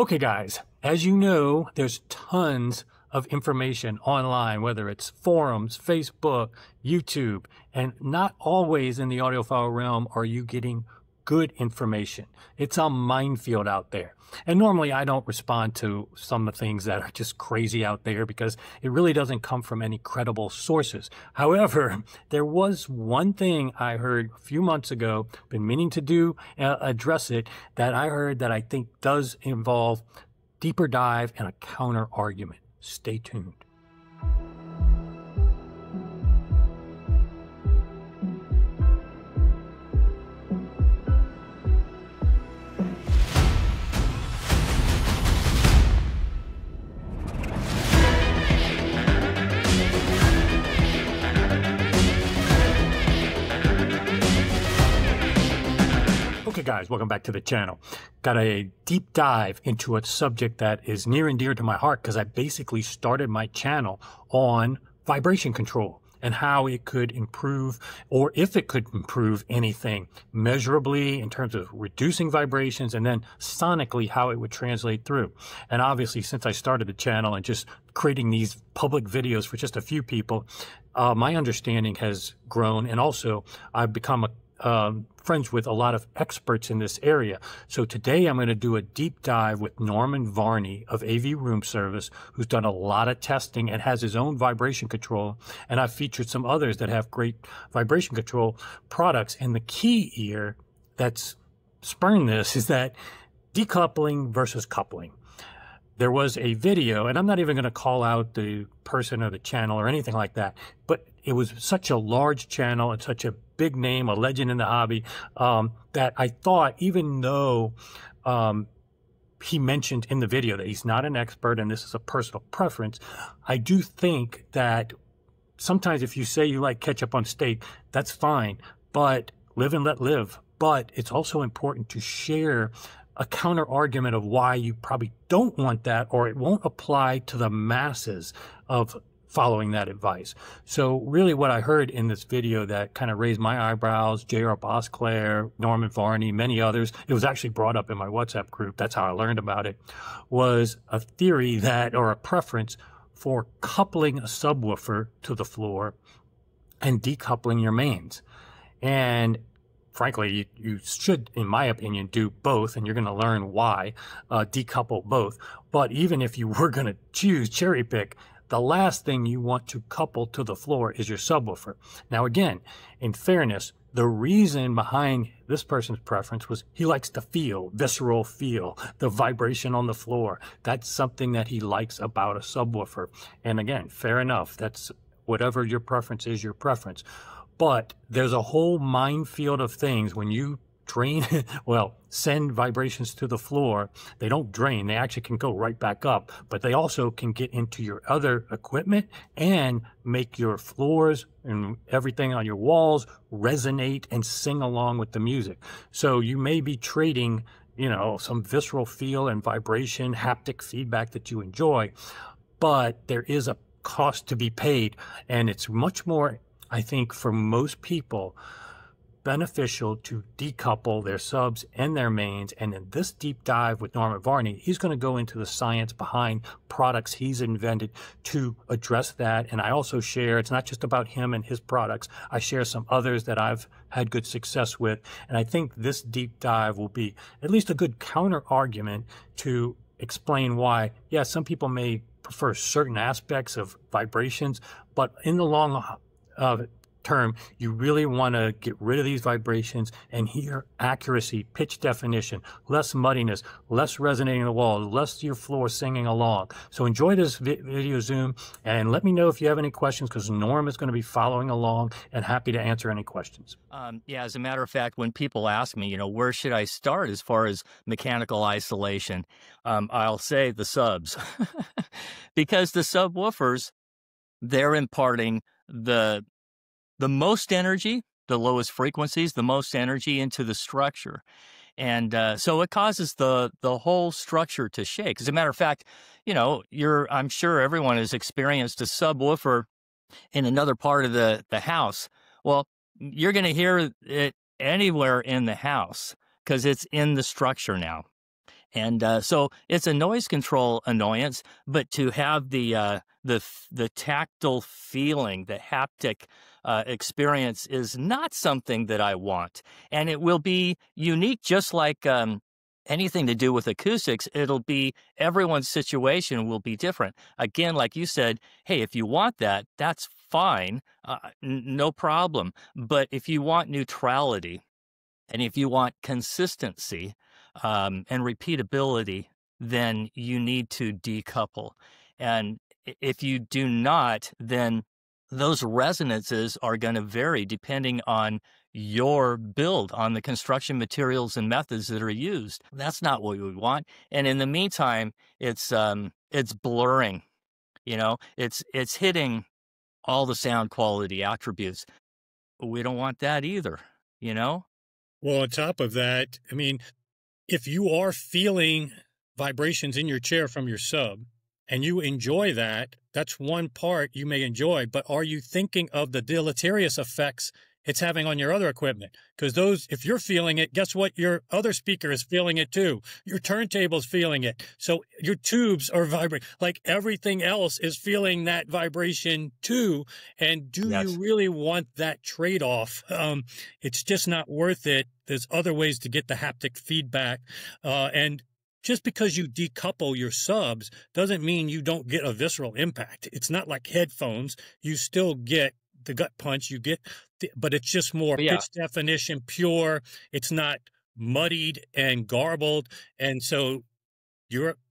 Okay guys, as you know, there's tons of information online, whether it's forums, Facebook, YouTube, and not always in the audiophile realm are you getting good information. It's a minefield out there. And normally I don't respond to some of the things that are just crazy out there because it really doesn't come from any credible sources. However, there was one thing I heard a few months ago, been meaning to do, address it, that I heard that I think does involve deeper dive and a counter argument. Stay tuned. Okay guys, welcome back to the channel. Got a deep dive into a subject that is near and dear to my heart because I basically started my channel on vibration control and how it could improve, or if it could improve anything measurably in terms of reducing vibrations, and then sonically how it would translate through. And obviously, since I started the channel and just creating these public videos for just a few people, my understanding has grown, and also I've become a friends with a lot of experts in this area. So today I'm going to do a deep dive with Norman Varney of AV Room Service, who's done a lot of testing and has his own vibration control. And I've featured some others that have great vibration control products. And the key here that's spurned this is that decoupling versus coupling. There was a video, and I'm not even going to call out the person or the channel or anything like that, but it was such a large channel and such a big name, a legend in the hobby, that I thought, even though he mentioned in the video that he's not an expert and this is a personal preference, I do think that sometimes if you say you like ketchup on steak, that's fine, but live and let live. But it's also important to share a counter argument of why you probably don't want that, or it won't apply to the masses of following that advice. So really what I heard in this video that kind of raised my eyebrows, J.R. Bosclare, Norman Varney, many others, it was actually brought up in my WhatsApp group, that's how I learned about it, was a theory that, or a preference for coupling a subwoofer to the floor and decoupling your mains. And frankly, you should, in my opinion, do both, and you're going to learn why, decouple both. But even if you were going to choose, cherry pick, the last thing you want to couple to the floor is your subwoofer. Now, again, in fairness, the reason behind this person's preference was he likes to feel, visceral feel, the vibration on the floor. That's something that he likes about a subwoofer. And again, fair enough. That's whatever your preference is, your preference. But there's a whole minefield of things when you drain, well, send vibrations to the floor. They don't drain. They actually can go right back up, but they also can get into your other equipment and make your floors and everything on your walls resonate and sing along with the music. So you may be trading, you know, some visceral feel and vibration, haptic feedback that you enjoy, but there is a cost to be paid, and it's much more, I think, for most people, beneficial to decouple their subs and their mains. And in this deep dive with Norman Varney, he's going to go into the science behind products he's invented to address that. And I also share, it's not just about him and his products. I share some others that I've had good success with. And I think this deep dive will be at least a good counter argument to explain why, yeah, some people may prefer certain aspects of vibrations, but in the long term, you really want to get rid of these vibrations and hear accuracy, pitch definition, less muddiness, less resonating the wall, less your floor singing along. So enjoy this video Zoom, and let me know if you have any questions, because Norm is going to be following along and happy to answer any questions. Yeah, as a matter of fact, when people ask me, you know, where should I start as far as mechanical isolation, I'll say the subs, because the subwoofers, they're imparting the most energy, the lowest frequencies, the most energy into the structure. And so it causes the whole structure to shake. As a matter of fact, you know, I'm sure everyone has experienced a subwoofer in another part of the house. Well, you're going to hear it anywhere in the house because it's in the structure now. And so it's a noise control annoyance, but to have the tactile feeling, the haptic experience is not something that I want. And it will be unique, just like anything to do with acoustics. It'll be, everyone's situation will be different. Again, like you said, hey, if you want that, that's fine, no problem. But if you want neutrality, and if you want consistency, and repeatability, then you need to decouple. And if you do not, then those resonances are going to vary depending on your build, on the construction materials and methods that are used. That's not what we want. And in the meantime, it's blurring, you know, it's hitting all the sound quality attributes. We don't want that either, you know? Well, on top of that, I mean, if you are feeling vibrations in your chair from your sub and you enjoy that, that's one part you may enjoy, but are you thinking of the deleterious effects it's having on your other equipment? Because those, if you're feeling it, guess what? Your other speaker is feeling it too. Your turntable's feeling it. So your tubes are vibrating. Like everything else is feeling that vibration too. And do you really want that trade-off? It's just not worth it. There's other ways to get the haptic feedback. And just because you decouple your subs doesn't mean you don't get a visceral impact. It's not like headphones. You still get the gut punch, you get, but it's just more pitch definition, pure. It's not muddied and garbled. And so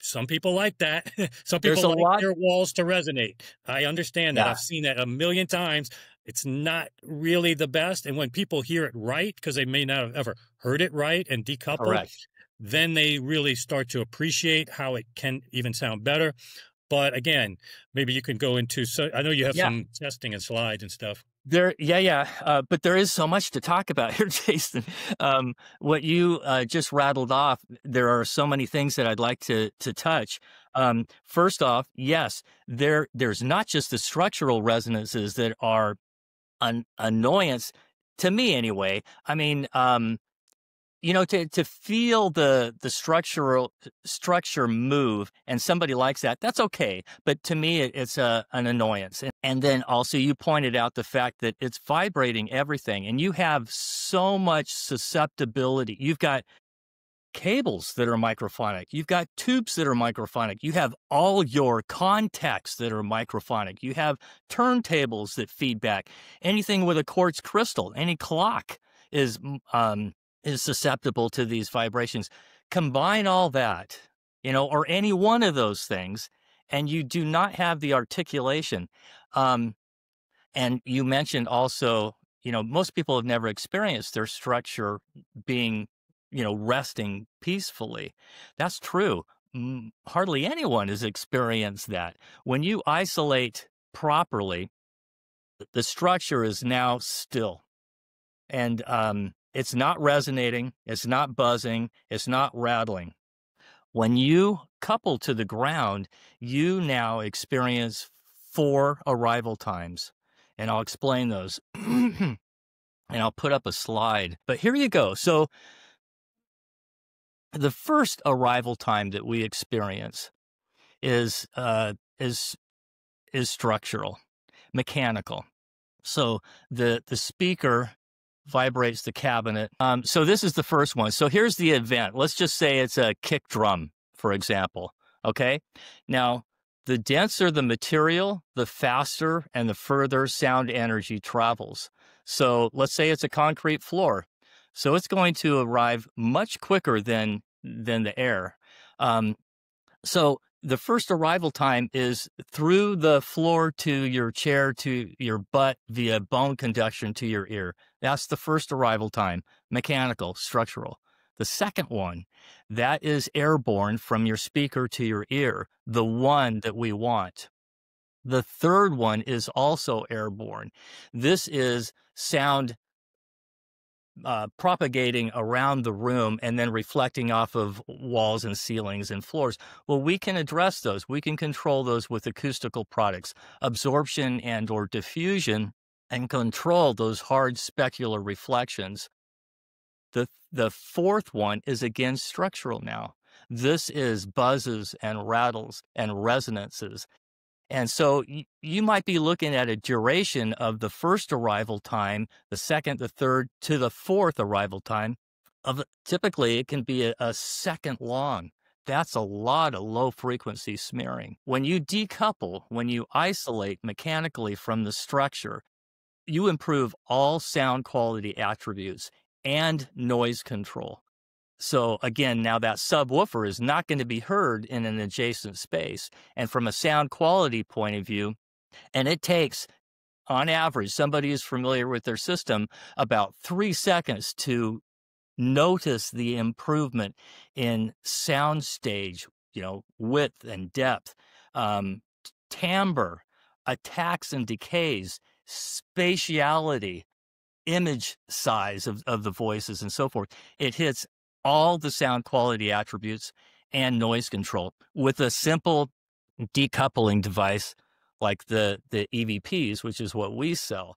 some people like that. Some people like their walls to resonate. I understand that. I've seen that a million times. It's not really the best. And when people hear it right, because they may not have ever heard it right and decoupled, then they really start to appreciate how it can even sound better. But again, maybe you can go into, so I know you have some testing and slides and stuff. But there is so much to talk about here, Jason. What you just rattled off, there are so many things that I'd like to touch. First off, yes, there's not just the structural resonances that are an annoyance, to me anyway. I mean, you know, to feel the structure move, and somebody likes that, that's okay. But to me, it's an annoyance. And then also you pointed out the fact that it's vibrating everything, and you have so much susceptibility. You've got cables that are microphonic. You've got tubes that are microphonic. You have all your contacts that are microphonic. You have turntables that feedback. Anything with a quartz crystal, any clock is susceptible to these vibrations. Combine all that, you know, or any one of those things, and you do not have the articulation. And you mentioned also, you know, most people have never experienced their structure being, you know, resting peacefully. That's true. Hardly anyone has experienced that. When you isolate properly, the structure is now still. And, it's not resonating, it's not buzzing, it's not rattling. When you couple to the ground, you now experience 4 arrival times. And I'll explain those. And I'll put up a slide. But here you go. So the first arrival time that we experience is structural, mechanical. So the speaker vibrates the cabinet. So this is the first one. So here's the event. Let's just say it's a kick drum, for example. Okay. Now, the denser the material, the faster and the further sound energy travels. So let's say it's a concrete floor. So it's going to arrive much quicker than the air. So the first arrival time is through the floor to your chair, to your butt, via bone conduction to your ear. That's the first arrival time, mechanical, structural. The second one, that is airborne from your speaker to your ear, the one that we want. The third one is also airborne. This is sound propagating around the room and then reflecting off of walls and ceilings and floors. Well, we can address those. We can control those with acoustical products, absorption and or diffusion, and control those hard specular reflections. The fourth one is again structural now. This is buzzes and rattles and resonances. And so you might be looking at a duration of the first arrival time, the second, the third, to the fourth arrival time. Typically, it can be a second long. That's a lot of low-frequency smearing. When you decouple, when you isolate mechanically from the structure, you improve all sound quality attributes and noise control. So again, now that subwoofer is not going to be heard in an adjacent space. And from a sound quality point of view, and it takes, on average, somebody who's familiar with their system, about 3 seconds to notice the improvement in soundstage, you know, width and depth, timbre, attacks and decays, spatiality, image size of the voices, and so forth. It hits all the sound quality attributes and noise control with a simple decoupling device like the EVPs, which is what we sell.